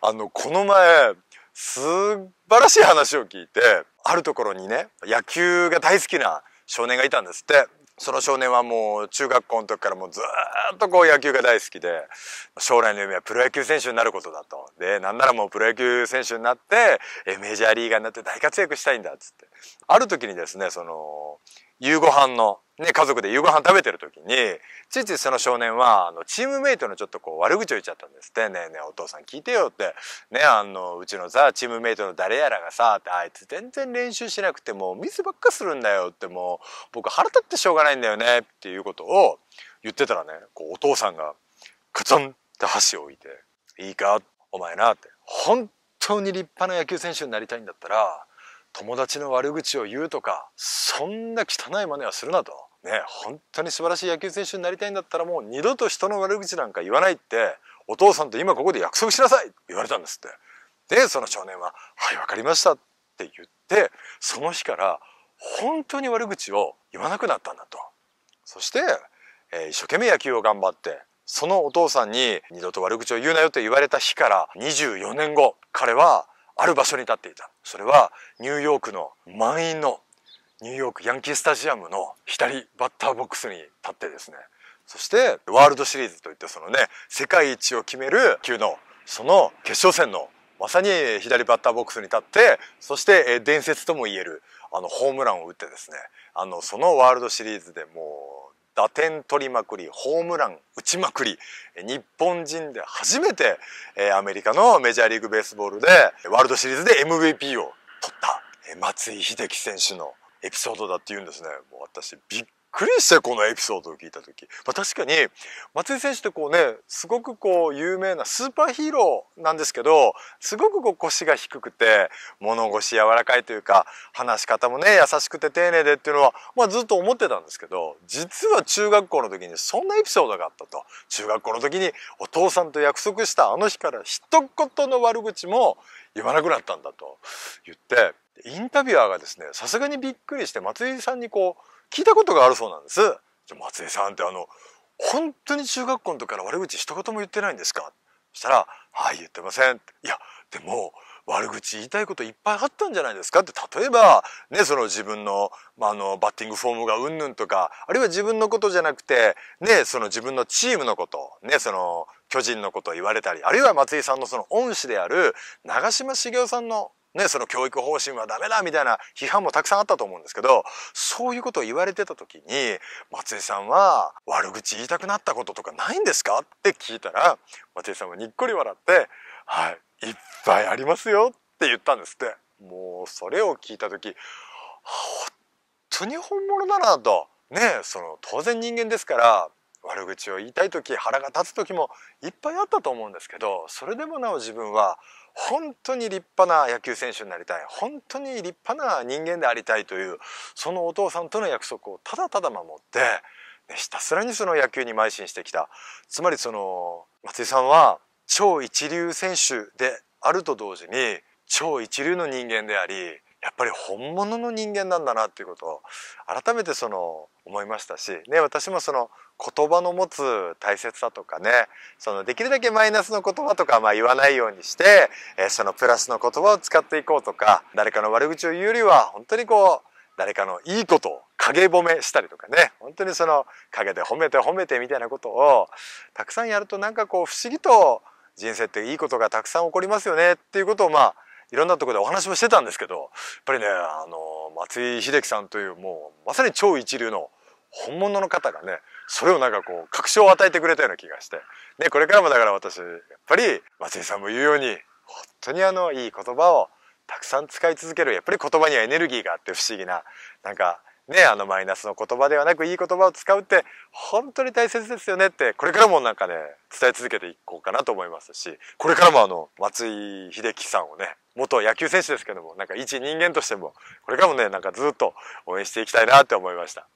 この前素晴らしい話を聞いて、あるところにね野球が大好きな少年がいたんですって。その少年はもう中学校の時からもうずっとこう野球が大好きで、将来の夢はプロ野球選手になることだと。で、なんならもうプロ野球選手になってメジャーリーガーになって大活躍したいんだっつって、ある時にですね、その夕ご飯のね、家族で夕ご飯食べてる時についついその少年はチームメイトのちょっとこう悪口を言っちゃったんですって。「ねえねえお父さん聞いてよ」って「ね、うちのさチームメイトの誰やらがさあいつ全然練習しなくてもうミスばっかするんだよ」って、もう僕腹立ってしょうがないんだよねっていうことを言ってたらね、こうお父さんがカツンって箸を置いて「いいかお前な」って、本当に立派な野球選手になりたいんだったら友達の悪口を言うとかそんな汚い真似はするなと。ね、本当に素晴らしい野球選手になりたいんだったらもう二度と人の悪口なんか言わないってお父さんと今ここで約束しなさいって言われたんですって。で、その少年は「はい、わかりました」って言って、その日から本当に悪口を言わなくなったんだと。そして、一生懸命野球を頑張って、そのお父さんに二度と悪口を言うなよと言われた日から24年後、彼はある場所に立っていた。それはニューヨークの満員のニューヨークヤンキースタジアムの左バッターボックスに立ってですね、そしてワールドシリーズといって、そのね世界一を決める級のその決勝戦のまさに左バッターボックスに立って、そして伝説ともいえるホームランを打ってですね、そのワールドシリーズでもう打点取りまくりホームラン打ちまくり、日本人で初めてアメリカのメジャーリーグベースボールでワールドシリーズで MVP を取った松井秀喜選手のエピソードだっていうんですね。もう私びっくりして、このエピソードを聞いた時、確かに松井選手ってこうね、すごくこう有名なスーパーヒーローなんですけど、すごくこう腰が低くて物腰柔らかいというか、話し方もね優しくて丁寧でっていうのは、ずっと思ってたんですけど、実は中学校の時にそんなエピソードがあったと。中学校の時にお父さんと約束したあの日から一言の悪口も言わなくなったんだと言って、インタビュアーがですね、さすがにびっくりして松井さんにこう聞いたことがあるそうなんです。松井さんって本当に中学校の時から悪口一言も言ってないんですか？そしたら「はい、言ってません」「いやでも悪口言いたいこといっぱいあったんじゃないですか」って、例えば、ね、その自分の、バッティングフォームがうんぬんとか、あるいは自分のことじゃなくて、ね、その自分のチームのこと、ね、その巨人のことを言われたり、あるいは松井さんのその恩師である長嶋茂雄さんのね、その教育方針はダメだみたいな批判もたくさんあったと思うんですけど、そういうことを言われてた時に松井さんは「悪口言いたくなったこととかないんですか？」って聞いたら、松井さんはにっこり笑って「はい、いっぱいありますよ」って言ったんですって。もうそれを聞いた時、本当に本物だなと。ね、その当然人間ですから悪口を言いたい時、腹が立つ時もいっぱいあったと思うんですけど、それでもなお自分は本当に立派な野球選手になりたい、本当に立派な人間でありたいという、そのお父さんとの約束をただただ守って、ひたすらにその野球に邁進してきた。つまりその松井さんは超一流選手であると同時に超一流の人間であり、やっぱり本物の人間なんだなっていうことを改めてその思いましたし、ね、私もその言葉の持つ大切さとかね、そのできるだけマイナスの言葉とか言わないようにして、そのプラスの言葉を使っていこうとか、誰かの悪口を言うよりは本当にこう誰かのいいことを陰褒めしたりとかね、本当にその陰で褒めてみたいなことをたくさんやると、なんかこう不思議と人生っていいことがたくさん起こりますよねっていうことをいろんなところでお話もしてたんですけど、やっぱりね松井秀喜さんというもうまさに超一流の本物の方がね、それをなんかこう確証を与えてくれたような気がして、ね、これからもだから私やっぱり松井さんも言うように本当にいい言葉をたくさん使い続ける。やっぱり言葉にはエネルギーがあって、不思議ななんかね、マイナスの言葉ではなくいい言葉を使うって本当に大切ですよねって、これからもなんかね伝え続けていこうかなと思いますし、これからも松井秀喜さんをね、元野球選手ですけども、なんか一人間としてもこれからもね、なんかずっと応援していきたいなって思いました。